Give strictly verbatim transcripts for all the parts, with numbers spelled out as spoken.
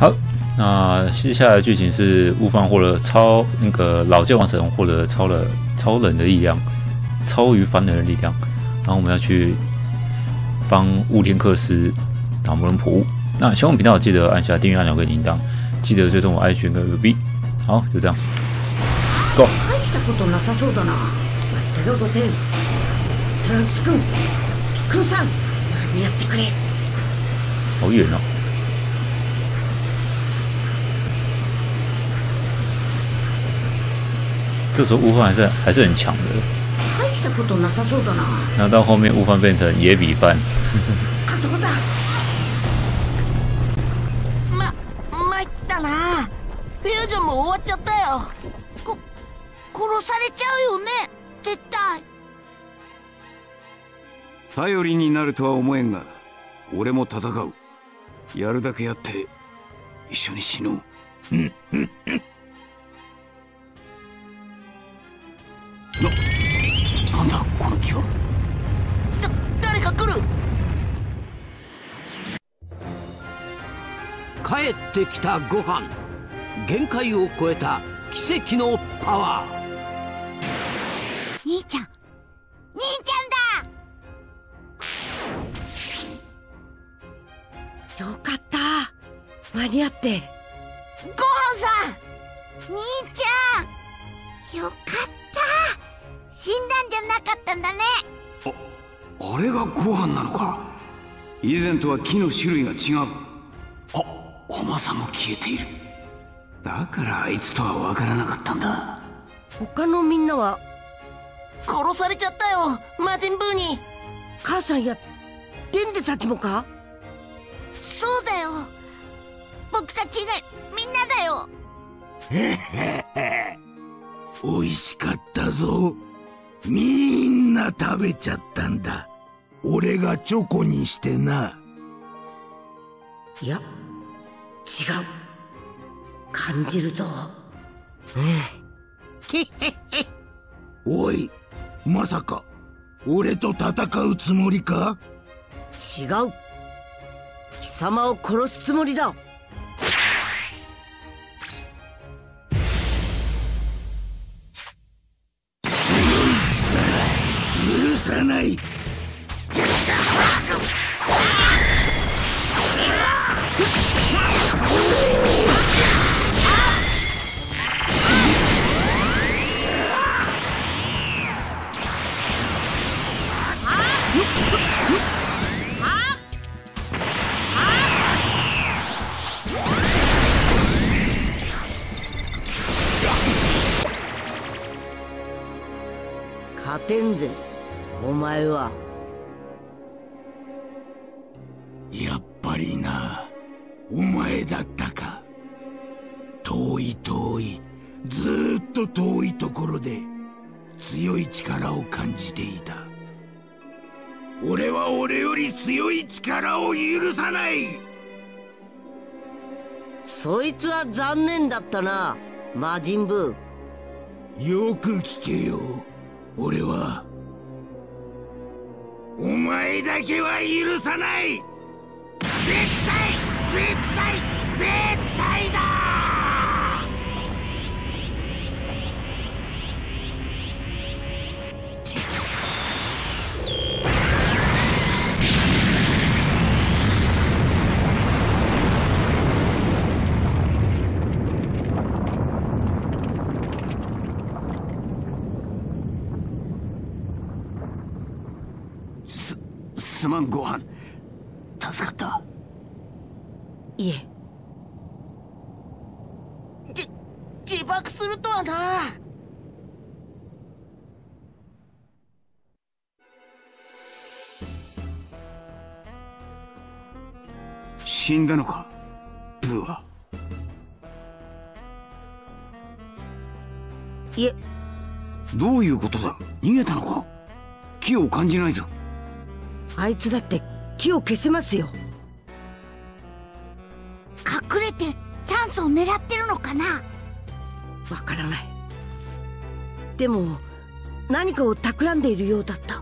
好，那接下来的剧情是悟饭获得超那个老界王神获得超了超人的力量，超于凡人的力量。然后我们要去帮雾天克斯打魔人婆雾。那喜欢我频道记得按下订阅按钮跟铃铛，记得追踪我 I G 跟 F B。好，就这样。Go。大したことなさそうだな。まったくごてん。トランクス君、ピックルさん、間に合ってくれ。好远哦。 这时候悟饭还是还是很强的。那到后面悟饭变成野比饭。ま、参ったな。フュージョンも終わっちゃったよ。こ、殺されちゃうよね。絶対。頼りになるとは思えんが、俺も戦う。やるだけやって、一緒に死のう。うんうんうん。 な、なんだこの気は。だ、誰か来る。帰ってきたご飯。限界を超えた奇跡のパワー。兄ちゃん、兄ちゃんだ。よかった、間に合って。ご飯さん、兄ちゃん、よかった。 死んだんじゃなかったんだね。あ、あれがご飯なのか。以前とは木の種類が違う。あ、甘さも消えている。だからあいつとはわからなかったんだ。他のみんなは殺されちゃったよ、魔人ブーに。母さんやデンデたちもか。そうだよ、僕たち以外みんなだよ。へへへ、美味しかったぞ。 みんな食べちゃったんだ。俺がチョコにしてな。いや、違う。感じるぞ。うんおい、まさか、俺と戦うつもりか？違う。貴様を殺すつもりだ。 許さない。勝てんぜ。 お前はやっぱりな。お前だったか。遠い遠い、ずっと遠いところで強い力を感じていた。俺は俺より強い力を許さない。そいつは残念だったな、魔人ブー。よく聞けよ。俺は お前だけは許さない。絶対絶対絶対だ。すまんご飯、助かった。いえ、じ自爆するとはな。死んだのか、ブーは。いえ、どういうことだ。逃げたのか。気を感じないぞ。 あいつだって気を消せますよ。隠れてチャンスを狙ってるのかな。わからない。でも何かを企んでいるようだった。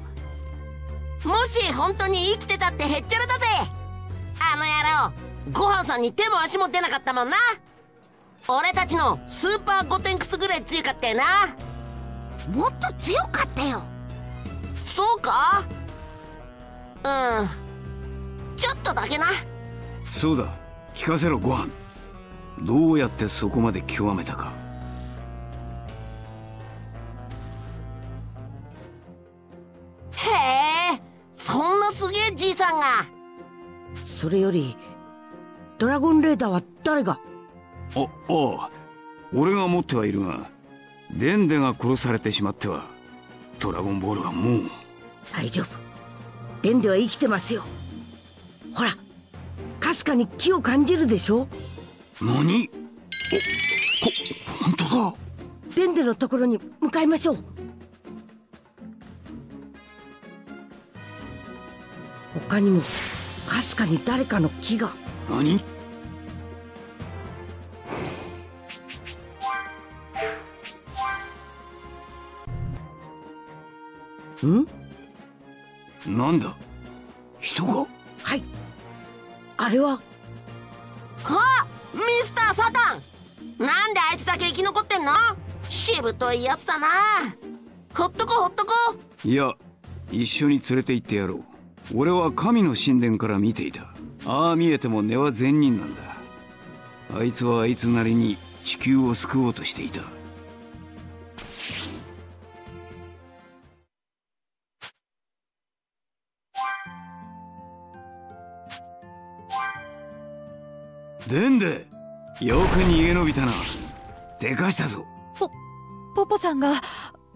もし本当に生きてたってへっちゃらだぜ、あのごはんさんに手も足も出なかったもんな。俺たちのスーパーゴテンクスぐらい強かったよな。もっと強かったよ。そうか、うん、ちょっとだけな。そうだ、聞かせろごはん、どうやってそこまで極めたか。へえ、そんなすげえじいさんが。それよりドラゴンレーダーは誰が。あ、ああ、俺が持ってはいるが、デンデが殺されてしまってはドラゴンボールはもう。大丈夫、デンデは生きてますよ。ほら、かすかに木を感じるでしょ。何？お、ほ、ほんとだ。デンデのところに向かいましょう。他にもかすかに誰かの木が。何？ん？なんだ？人が？はい。あれは？あ、ミスターサタン！なんであいつだけ生き残ってんの？しぶといやつだな。ほっとこほっとこ。いや、一緒に連れて行ってやろう。俺は神の神殿から見ていた。ああ見えても根は善人なんだ。あいつはあいつなりに地球を救おうとしていた。デンデ、よく逃げ延びたな。でかしたぞ。ポポポさんが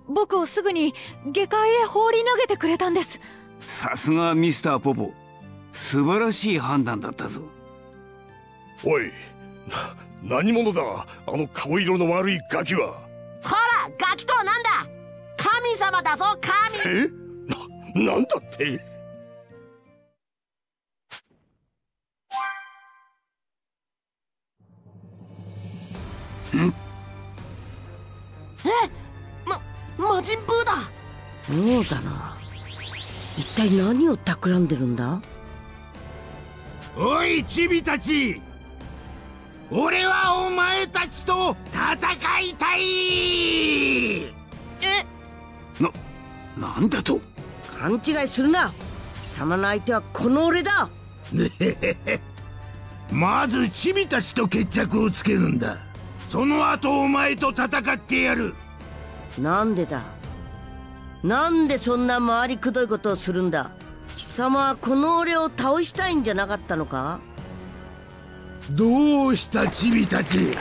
僕をすぐに下界へ放り投げてくれたんです。さすがミスターポポ、素晴らしい判断だったぞ。おい、な、何者だ、あの顔色の悪いガキは。ほら、ガキとはなんだ、神様だぞ神。え、な、なんだって。ん？え、ま、魔人ブーだ。そうだな、一体何を企んでるんだ。おいチビたち、俺はお前たちと戦いたい。え、な、なんだと。勘違いするな、貴様の相手はこの俺だ。まずチビたちと決着をつけるんだ。その後お前と戦ってやる。なんでだ、なんでそんな回りくどいことをするんだ。貴様はこの俺を倒したいんじゃなかったのか。どうしたチビたち、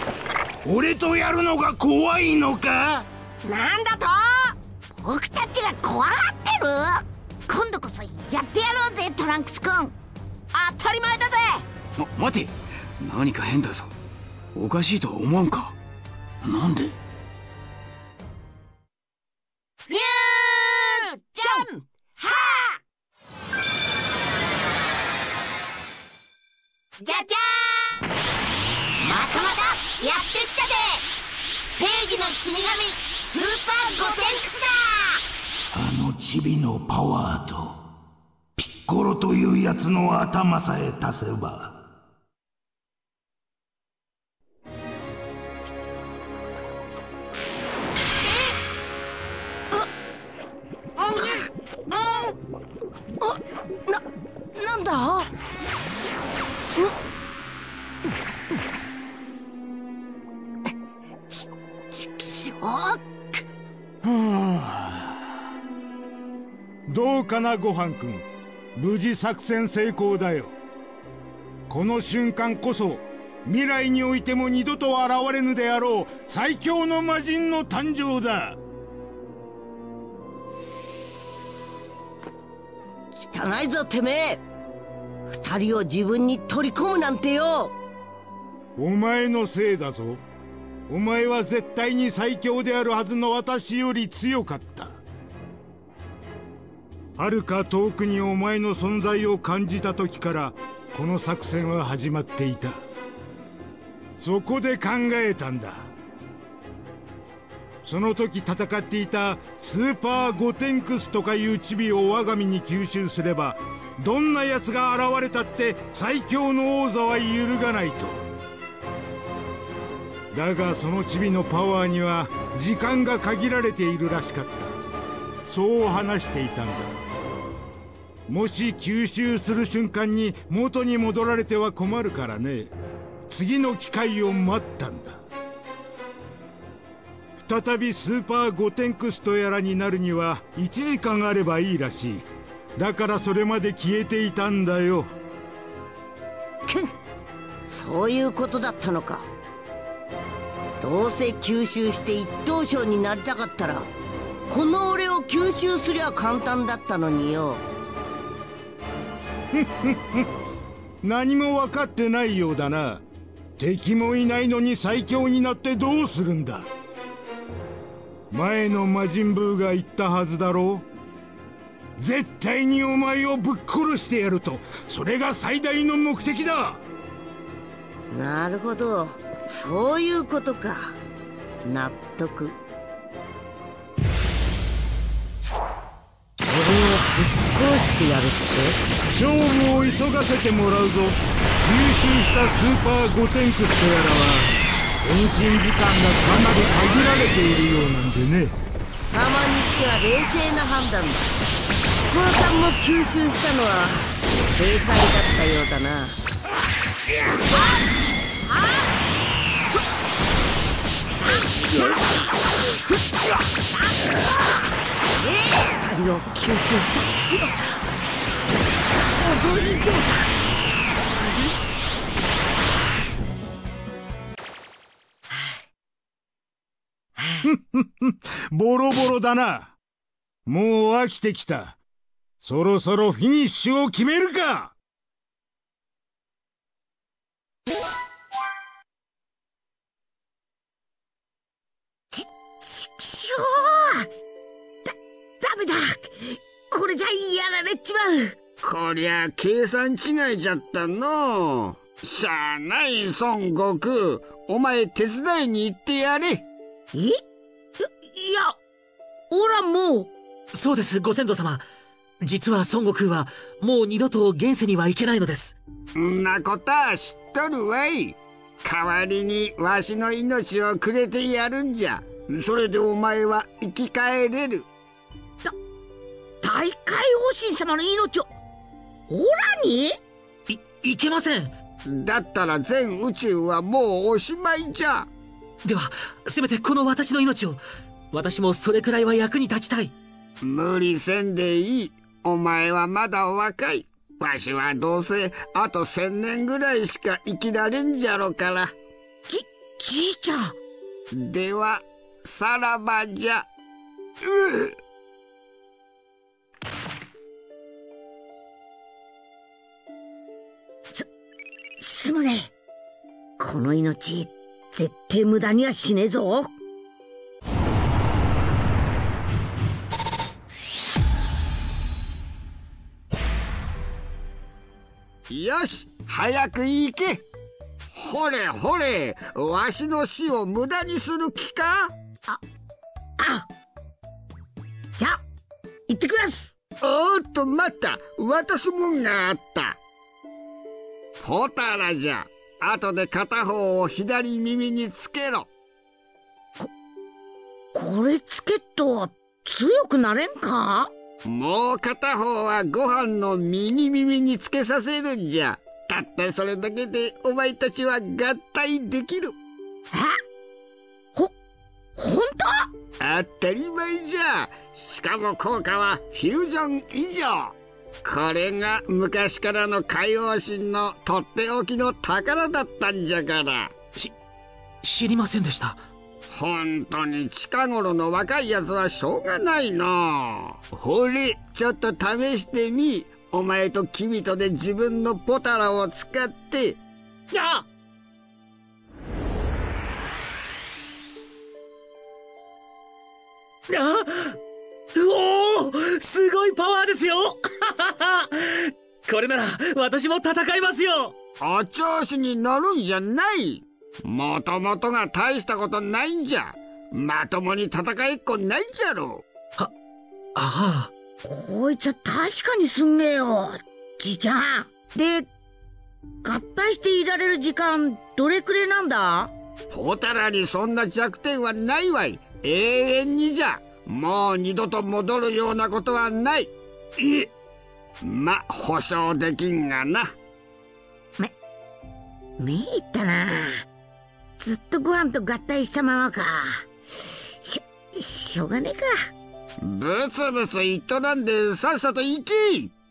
俺とやるのが怖いのか。なんだと、僕たちが怖がってる。今度こそやってやろうぜトランクス君。当たり前だぜ。ま、待て、何か変だぞ。おかしいとは思わんか。なんで。フュージョンハー。じゃじゃーん、またまたやってきたで、正義の死神スーパーゴテンクスだ。あのチビのパワーとピッコロというやつの頭さえ足せば。な、なんだ？ん？ち、ちくしょう。はあ、どうかなごはんくん、無事作戦成功だよ。この瞬間こそ未来においても二度と現れぬであろう最強の魔人の誕生だ。汚いぞてめえ、二人を自分に取り込むなんてよ。お前のせいだぞ。お前は絶対に最強であるはずの私より強かった。はるか遠くにお前の存在を感じた時からこの作戦は始まっていた。そこで考えたんだ。その時戦っていたスーパーゴテンクスとかいうチビを我が身に吸収すればどんな奴が現れたって最強の王座は揺るがないと。だがそのチビのパワーには時間が限られているらしかった。そう話していたんだ。もし吸収する瞬間に元に戻られては困るからね。次の機会を待ったんだ。再びスーパーゴテンクストやらになるにはいちじかんあればいいらしい。だからそれまで消えていたんだよ。くっ、そういうことだったのか。どうせ吸収して一等賞になりたかったらこの俺を吸収すりゃ簡単だったのによ。ふっふっふ、何も分かってないようだな。敵もいないのに最強になってどうするんだ。前の魔人ブーが言ったはずだろう。絶対にお前をぶっ殺してやると。それが最大の目的だ。なるほど、そういうことか。納得。俺をぶっ殺してやるって？勝負を急がせてもらうぞ。吸収したスーパーゴテンクスとやらは変身時間がかなり限られているようなんでね。貴様にしては冷静な判断だ。飛行さんも吸収したのは正解だったようだな。ふたりを吸収した強さ、想像以上だ。ボロボロだな。もう飽きてきた。そろそろフィニッシュを決めるか。ち、ちくしょう。だ、ダメだ。これじゃやられちまう。こりゃ計算違いじゃったの。しゃあない孫悟空。お前手伝いに行ってやれ。え？いや、オラもう。そうです、ご先祖様。実は孫悟空は、もう二度と現世には行けないのです。んなことは知っとるわい。代わりにわしの命をくれてやるんじゃ。それでお前は生き返れる。だ、大海王神様の命を、オラに？い、いけません。だったら全宇宙はもうおしまいじゃ。では、せめてこの私の命を。私もそれくらいは役に立ちたい。無理せんでいい。お前はまだ若い。わしはどうせあと千年ぐらいしか生きられんじゃろから。じ、じいちゃん。では、さらばじゃ。うう。す、すまねえ。この命、絶対無駄にはしねえぞ。よし、早く行け。ほれほれ、わしの死を無駄にする気か。あ、あ、じゃあ行ってきます。おっと待った、渡すもんがあった。ほたらじゃ。後で片方を左耳につけろ。こ、これつけっと強くなれんか。もう片方はご飯の右耳につけさせるんじゃ。たったそれだけでお前たちは合体できる。え？ほ、ほんと？当たり前じゃ。しかも効果はフュージョン以上。これが昔からの海王神のとっておきの宝だったんじゃから。し、知りませんでした。本当に近頃の若いやつはしょうがないな。ほれ、ちょっと試してみ。お前とキビトで自分のポタラを使って。あっ！あっ！うおー！すごいパワーですよこれなら私も戦いますよ。お調子に乗るんじゃない。もともとが大したことないんじゃ。まともに戦いっこないじゃろ。は、ああ。こいつは確かにすんげえよ。きちゃん。で、合体していられる時間、どれくれなんだ？ポタラにそんな弱点はないわい。永遠にじゃ。もう二度と戻るようなことはない。え？ま、保証できんがな。め、めいったな。ずっとご飯と合体したままか。しょ、しょうがねえか。ブツブツ言っとらんでさっさと行け。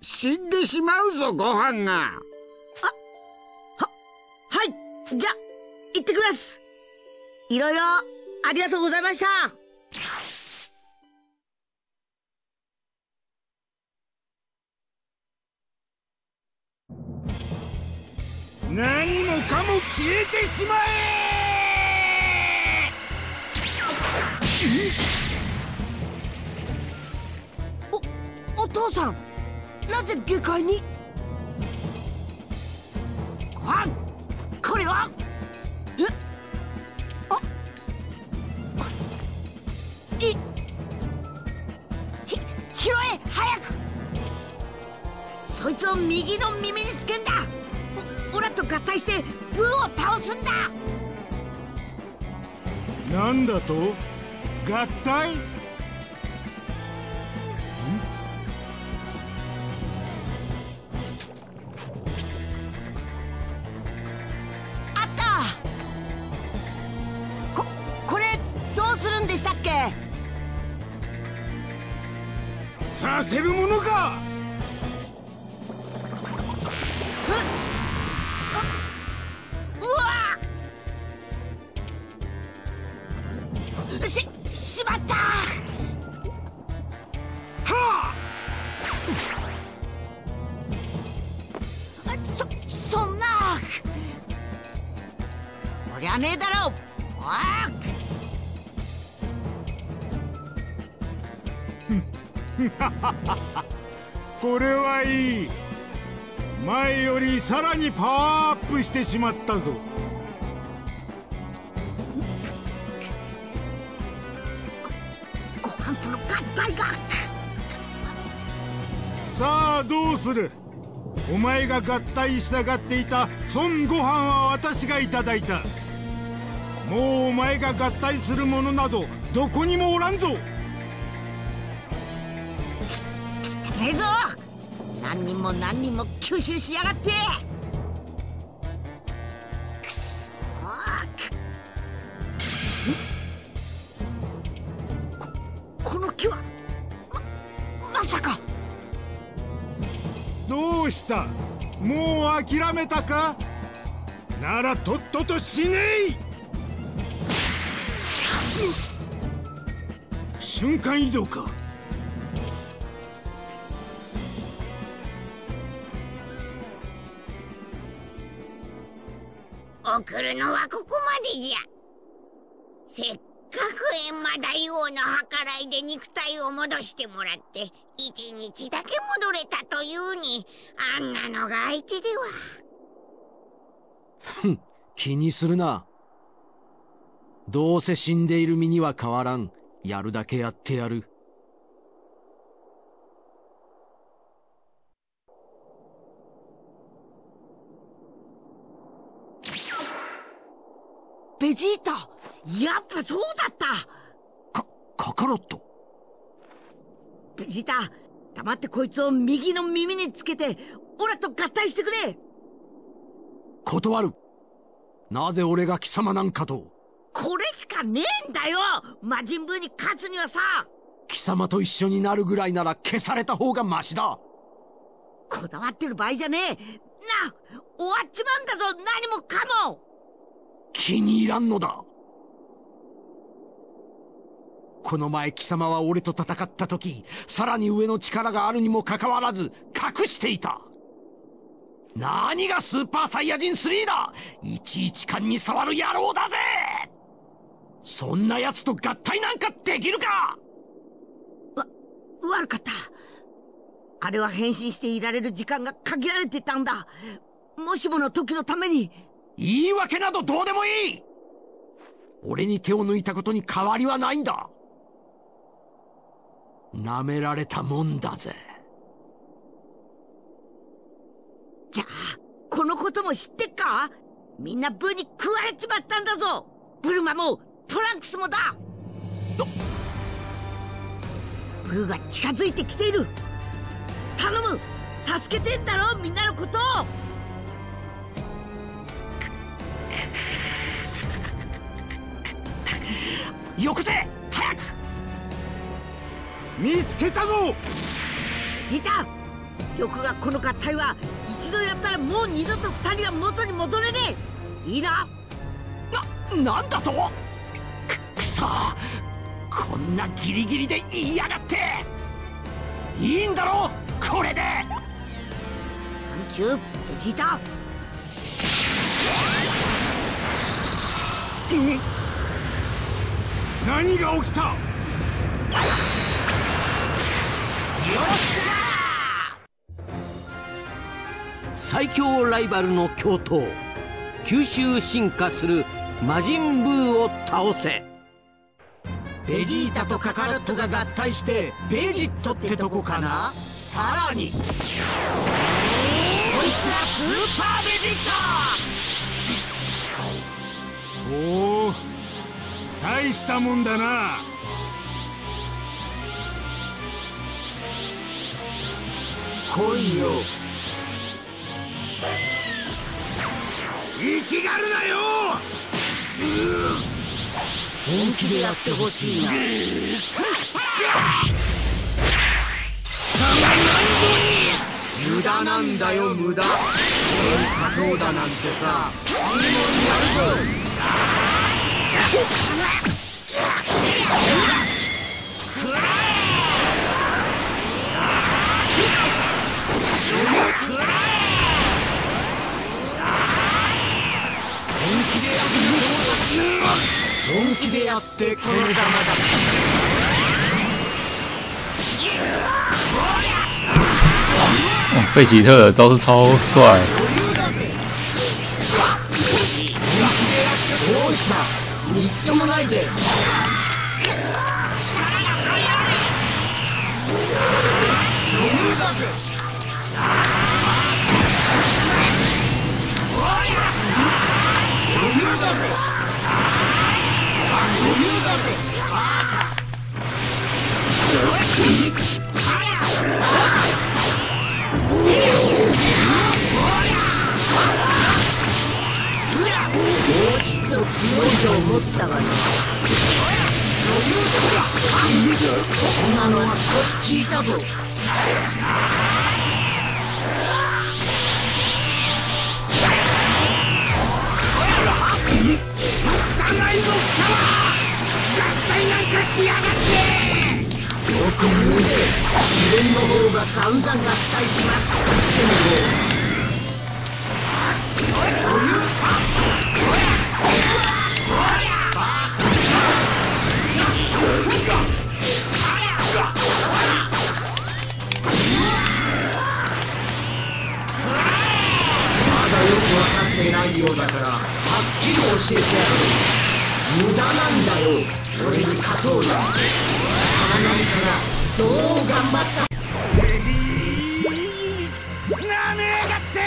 死んでしまうぞ、ご飯が。あ、は、はい。じゃ、行ってきます。いろいろありがとうございました。何もかも消えてしまえ！お、お父さん、なぜ下界に？ご飯、これは？え？あ、い、ひ、拾え、早く！そいつを右の耳につけんだ。オラと合体してブーを倒すんだ。なんだと？合体？あった。ここれどうするんでしたっけ？させるものか。これはいい。前よりさらにパワーアップしてしまったぞ。ご、ご飯との合体が。さあどうする？お前が合体したがっていた孫悟飯は私がいただいた。もうお前が合体するものなどどこにもおらんぞ。えぞ、何人も何人も吸収しやがって。くそー。こ、この木はま、まさか。どうした？もう諦めたか？ならとっとと死ねい。瞬間移動か。送るのはここまでじゃ。せっかく閻魔大王の計らいで肉体を戻してもらって一日だけ戻れたというに、あんなのが相手では。ふん、気にするな。どうせ死んでいる身には変わらん。やるだけやってやる。ベジータ、やっぱそうだった。か、カカロット。ベジータ、黙ってこいつを右の耳につけて、オラと合体してくれ。断る。なぜ俺が貴様なんかと。これしかねえんだよ。魔人ブーに勝つにはさ。貴様と一緒になるぐらいなら消された方がマシだ。こだわってる場合じゃねえ。な、終わっちまうんだぞ、何もかも。気に入らんのだ。この前貴様は俺と戦った時、さらに上の力があるにもかかわらず隠していた。何がスーパーサイヤ人スリーだ。いちいち勘に触る野郎だぜ。そんな奴と合体なんかできるか。わ、悪かった。あれは変身していられる時間が限られてたんだ。もしもの時のために。言い訳などどうでもいい。俺に手を抜いたことに変わりはないんだ。舐められたもんだぜ。ことも知ってっか？みんなブーに食われちまったんだぞ。ブルマもトランクスもだ。ブーが近づいてきている。頼む、助けてんだろ、みんなのことを。よこせ、早く。見つけたぞ。ジータ、玉がこの合体は一度やったらもう二度と二人は元に戻れねえ。いいな。な、なんだと。く、くそ、こんなギリギリで言いやがって。いいんだろう、これで。サンキュー、ベジータ。何が起きた。よっしゃ、最強ライバルの共闘、吸収進化する魔人ブーを倒せ。ベジータとカカロットが合体してベジットってとこかな。さらにこいつはスーパーベジッタ。おお、大したもんだな。来いよ、生きがるなよ。本気でやってほしいな。無駄なんだよ、無駄。俺に勝とうだなんてさ、いいもんやるぞ。くらえくらえくらえくらえ。本気でやってこの玉だ。本気でやってこの玉だ。贝奇特的招式超帅。今のは少し効いたぞ。ないようだからはっきり教えてやる。無駄なんだよ、俺に勝とうだ。さらないからどう頑張った。レディー、なめやがって。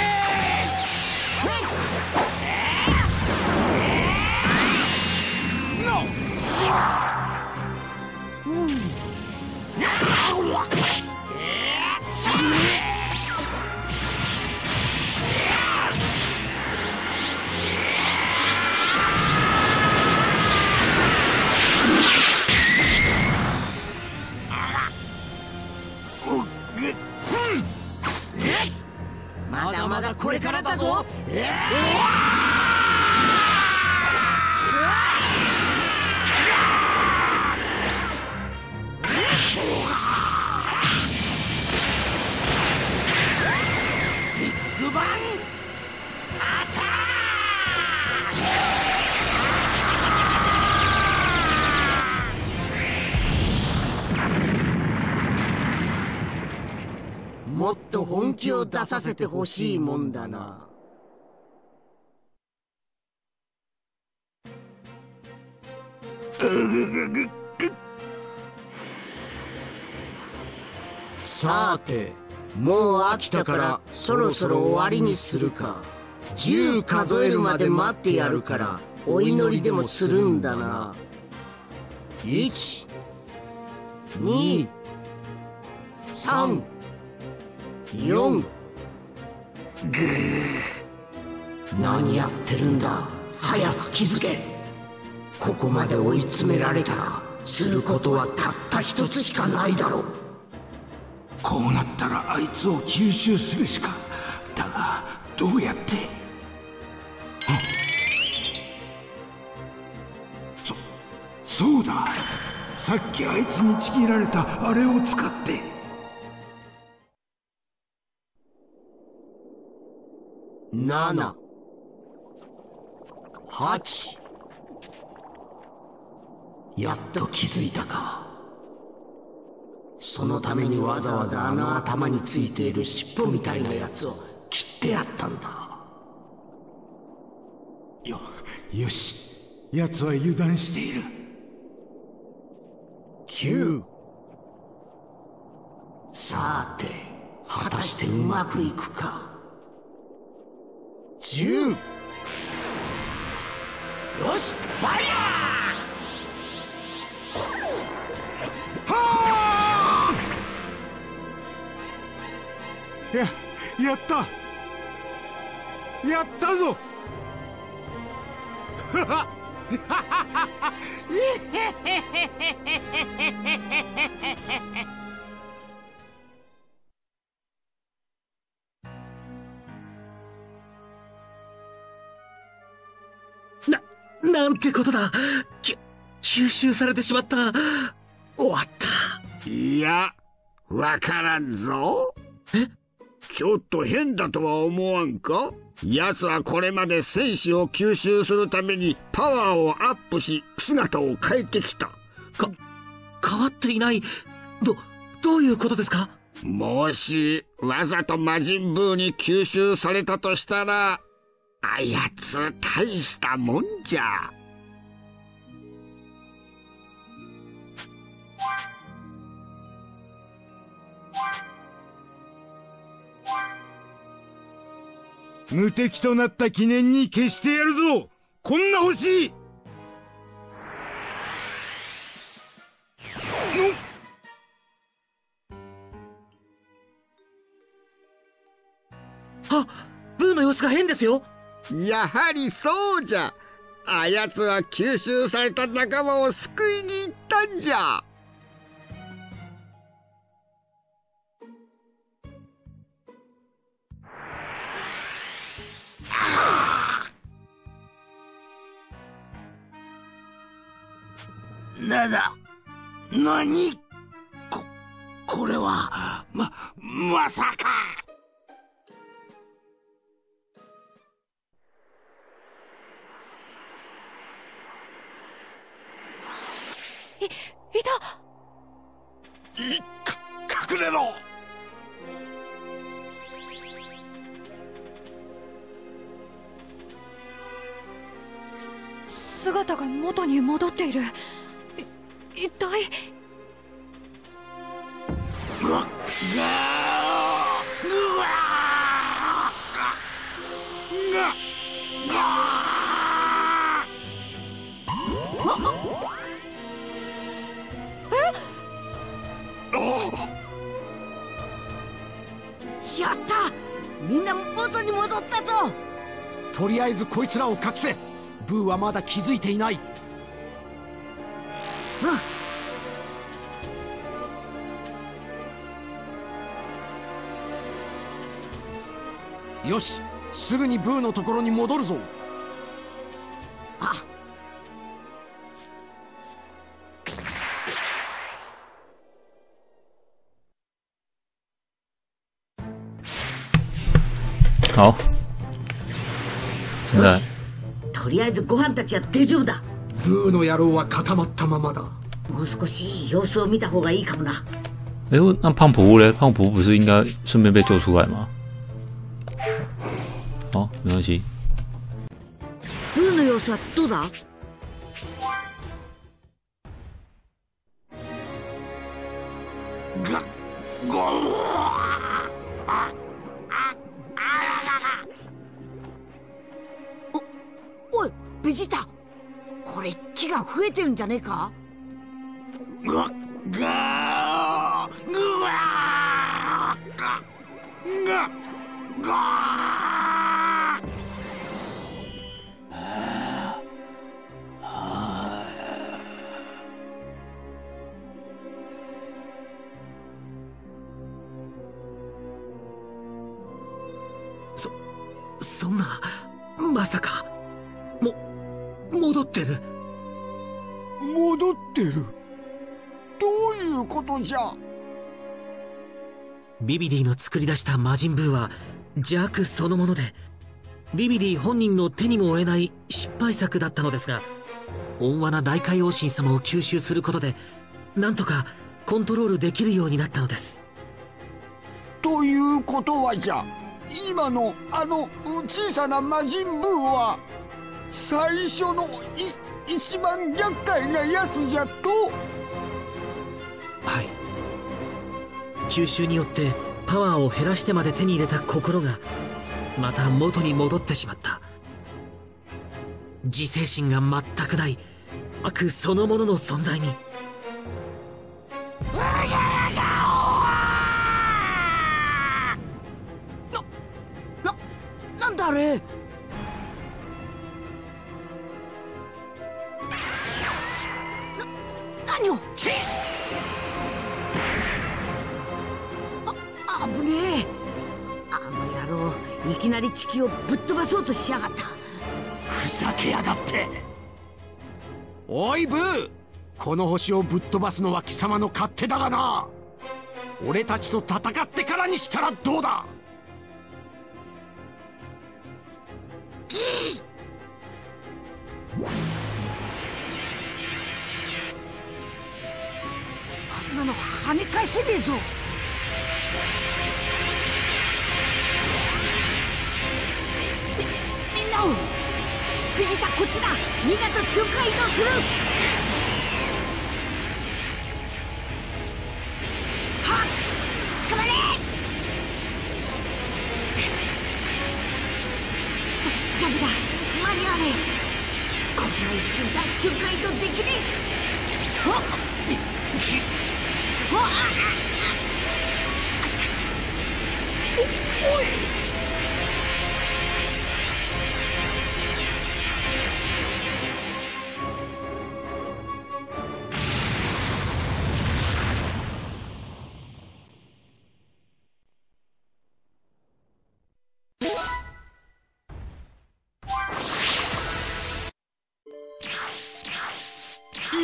まだこれからだぞ。えビッグバンアタック。もっと本気を出させてほしいもんだな。さて、もう飽きたからそろそろ終わりにするか。じゅう数えるまで待ってやるからお祈りでもするんだな。いち、に、さん、よん。ぐー、何やってるんだ、早く気づけ。ここまで追い詰められたらすることはたった一つしかないだろう。こうなったらあいつを吸収するしか。だがどうやって。そそうだ、さっきあいつにちぎられたあれを使って。なな、はち。やっと気づいたか。そのためにわざわざあの頭についている尻尾みたいなやつを切ってやったんだ。よよし、やつは油断している。きゅう。さて果たしてうまくいくか。じゅう。よし、ファイヤー！はー！や、やった！やったぞ！はは！なんてことだ。き吸収されてしまった。終わった。いや、わからんぞ。え、ちょっと変だとは思わんか。奴はこれまで戦士を吸収するためにパワーをアップし姿を変えてきた。か変わっていない。どどういうことですか。もしわざと魔人ブーに吸収されたとしたら、あやつ大したもんじゃ。無敵となった記念に消してやるぞ。こんな星。あ、ブーの様子が変ですよ。やはりそうじゃ。あやつは吸収された仲間を救いに行ったんじゃ。なだ、なに、こ、これは、ま、まさか。いた。いか隠れろ。す姿が元に戻っている。い一体。うわっ、うわっ、うわっ、やった！みんな元に戻ったぞ。とりあえずこいつらを隠せ。ブーはまだ気づいていない。うん、よし、すぐにブーのところに戻るぞ。あ、好，现在。とりあえずご飯たちは大丈夫だ。ブーの野郎は固まったままだ。もう少し様子を見た方がいいかもな。哎，那胖婆嘞？胖婆不是应该顺便被救出来吗？好，没关系。ブーの様子はどうだ？が、ご。ベジータ、これ木が増えてるんじゃねえか。うわっガーうわーガーガー。そそんな、まさかも戻ってる戻ってるどういうことじゃ。ビビディの作り出した魔人ブーは邪悪そのもので、ビビディ本人の手にも負えない失敗作だったのですが、温和な大海王神様を吸収することでなんとかコントロールできるようになったのです。ということはじゃ、今のあの小さな魔人ブーは最初のい一番厄介なやつじゃと。はい、吸収によってパワーを減らしてまで手に入れた心がまた元に戻ってしまった。自制心が全くない悪そのものの存在に。あれな、何をちあ、危ねえ。あの野郎、いきなり地球をぶっ飛ばそうとしやがった。ふざけやがって。おいブー、この星をぶっ飛ばすのは貴様の勝手だがな。俺たちと戦ってからにしたらどうだ。あんなの跳ね返せねえぞ。み、みんなをベジータ、こっちだ。みんなと瞬間移動する。はっ、捕まれ。ダメだ、間に合わねえ。こんな一瞬じゃ瞬間移動できねえ。はっお, おい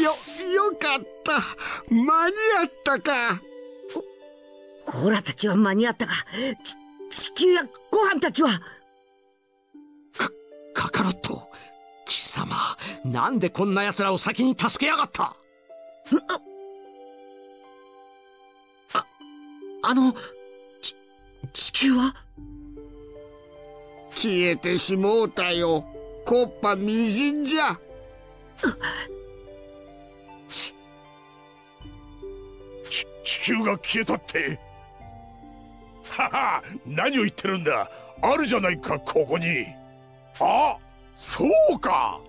よよかった、間に合ったか。ほ、オラたちは間に合ったが、ち、地球やご飯たちは。か、カカロット、貴様、なんでこんな奴らを先に助けやがった。あ、あの、ち、地球は消えてしもうたよ。コッパみじんじゃ。地球が消えたって。はは、何を言ってるんだ。あるじゃないか、ここに。あ、そうか。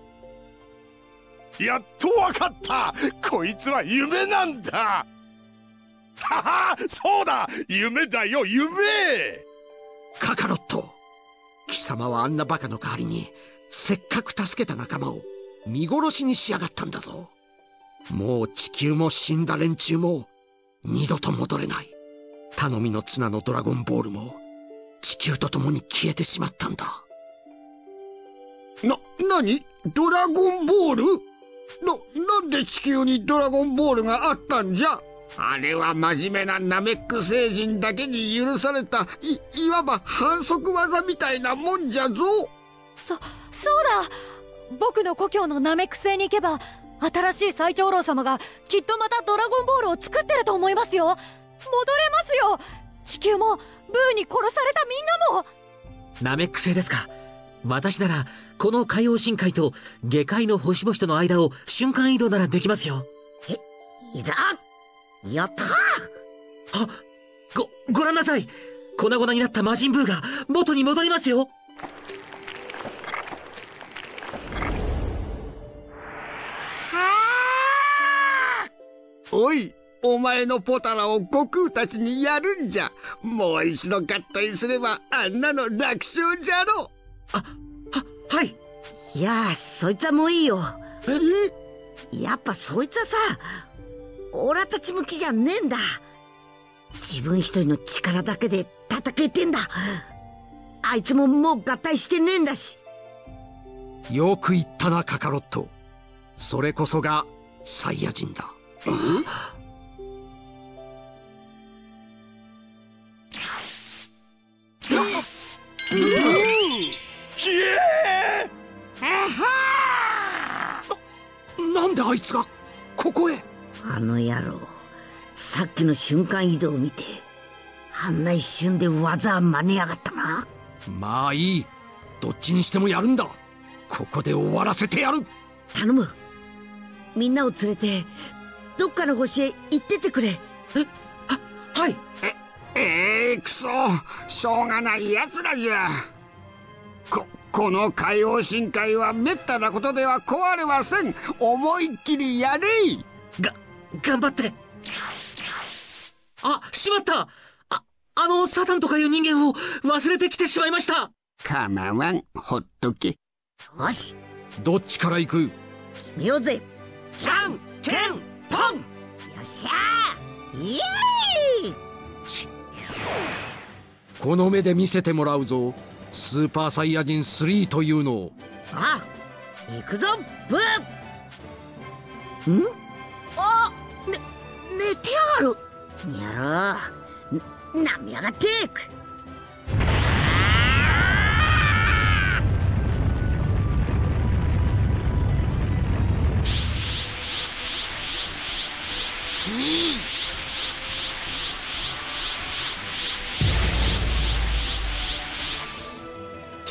やっとわかった。こいつは夢なんだ。はは、そうだ。夢だよ、夢。カカロット。貴様はあんなバカの代わりに、せっかく助けた仲間を見殺しにしやがったんだぞ。もう地球も死んだ連中も、二度と戻れない。頼みの綱のドラゴンボールも地球と共に消えてしまったんだ。な、なに？ドラゴンボール？な、なんで地球にドラゴンボールがあったんじゃ？あれは真面目なナメック星人だけに許された、い、いわば反則技みたいなもんじゃぞ。そ、そうだ。僕の故郷のナメック星に行けば、新しい最長老様がきっとまたドラゴンボールを作ってると思いますよ。戻れますよ。地球もブーに殺されたみんなも。ナメック星ですか。私ならこの海王深海と下界の星々との間を瞬間移動ならできますよ。え、いざやったー。あ、ご、ご覧なさい。粉々になった魔人ブーが元に戻りますよ。おい、お前のポタラを悟空たちにやるんじゃ。もう一度合体すればあんなの楽勝じゃろ。あ、は、はい。いやー、そいつはもういいよ。え？やっぱそいつはさ、オラたち向きじゃねえんだ。自分一人の力だけで戦えてんだ。あいつももう合体してねえんだし。よく言ったな、カカロット。それこそがサイヤ人だ。な、なんであいつがここへ？あの野郎、さっきの瞬間移動を見て、あんな一瞬で技は真似やがったな。まあいい、どっちにしてもやるんだ。ここで終わらせてやる。頼む。みんなを連れてどっかの星へ行っててくれ。え、は、はい。え、えー、くそ、しょうがないやつらじゃ。こ、この海王深海はめったなことでは壊れません。思いっきりやれい。が、頑張って。あ、しまった。あ、あのサタンとかいう人間を忘れてきてしまいました。かまわん、ほっとけ。よし。どっちから行く？決めようぜ。じゃんけんぽん。よっしゃー、イエーイ。この目で見せてもらうぞ、スーパーサイヤ人スリーというのを。あ、行くぞブー。ん？あ、ね、寝てやがる。やろう、なめやがっていく。い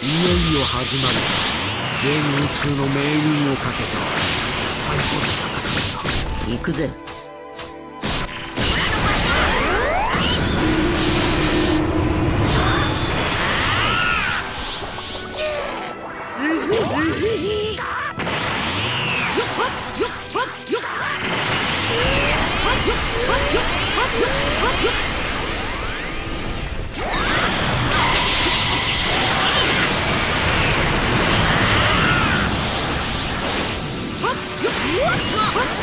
よいよ始まる全宇宙の命運をかけた最後の戦いだ。行くぜ。What?